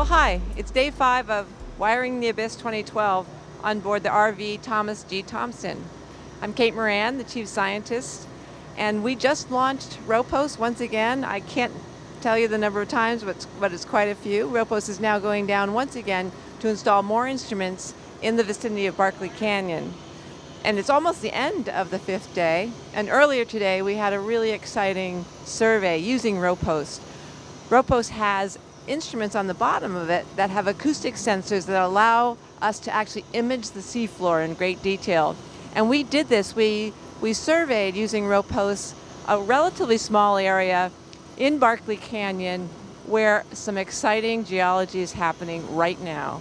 Well, hi, it's day 5 of Wiring the Abyss 2012 on board the RV Thomas G. Thompson. I'm Kate Moran, the Chief Scientist, and we just launched ROPOS once again. I can't tell you the number of times, but it's quite a few. ROPOS is now going down once again to install more instruments in the vicinity of Barkley Canyon. And it's almost the end of the 5th day, and earlier today we had a really exciting survey using ROPOS. ROPOS has instruments on the bottom of it that have acoustic sensors that allow us to actually image the seafloor in great detail. And we did this. We surveyed using ROPOS a relatively small area in Barkley Canyon where some exciting geology is happening right now.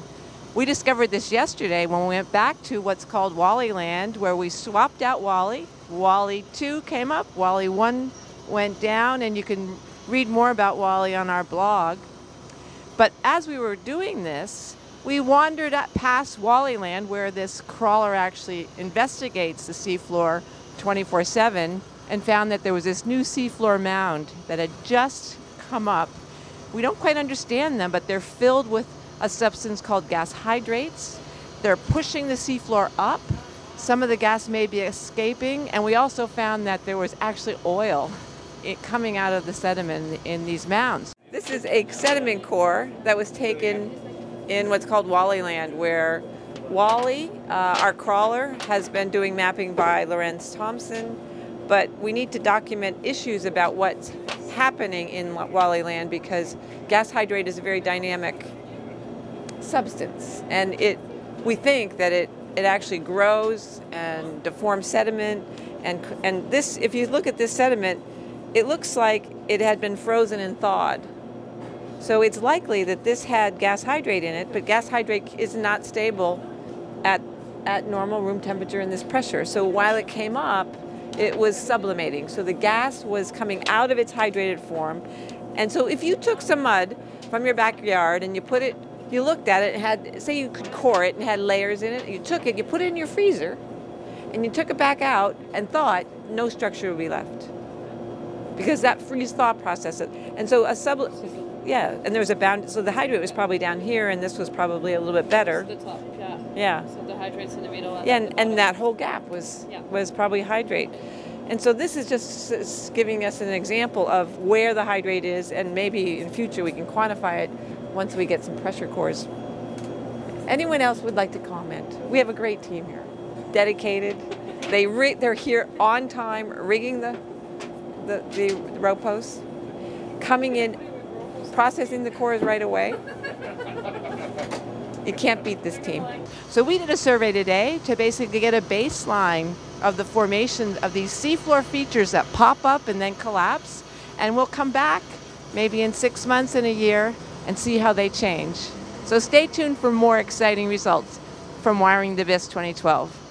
We discovered this yesterday when we went back to what's called Wally Land, where we swapped out Wally. Wally 2 came up, Wally 1 went down, and you can read more about Wally on our blog. But as we were doing this, we wandered up past Wally Land, where this crawler actually investigates the seafloor 24/7, and found that there was this new seafloor mound that had just come up. We don't quite understand them, but they're filled with a substance called gas hydrates. They're pushing the seafloor up. Some of the gas may be escaping, and we also found that there was actually oil coming out of the sediment in these mounds. This is a sediment core that was taken in what's called Wally Land, where Wally, our crawler, has been doing mapping by Lorenz Thompson, but we need to document issues about what's happening in Wally Land because gas hydrate is a very dynamic substance, and we think that it actually grows and deforms sediment, and this, if you look at this sediment, it looks like it had been frozen and thawed. So it's likely that this had gas hydrate in it, but gas hydrate is not stable at normal room temperature and this pressure. So while it came up, it was sublimating. So the gas was coming out of its hydrated form. And so if you took some mud from your backyard and you put it, you looked at it, and had, say you could core it and had layers in it, you took it, you put it in your freezer, and you took it back out and thawed, no structure would be left. Because that freeze-thaw process, and so and there was a bound, so the hydrate was probably down here, and this was probably a little bit better. The top, yeah. Yeah. So the hydrate's in the middle. And yeah, and that whole gap was probably hydrate. And so this is just giving us an example of where the hydrate is, and maybe in future we can quantify it once we get some pressure cores. Anyone else would like to comment? We have a great team here. Dedicated. They're here on time, rigging the ROPOS, coming in, processing the cores right away. You can't beat this team. So we did a survey today to basically get a baseline of the formation of these seafloor features that pop up and then collapse, and we'll come back maybe in 6 months and a year and see how they change. So stay tuned for more exciting results from Wiring the Abyss 2012.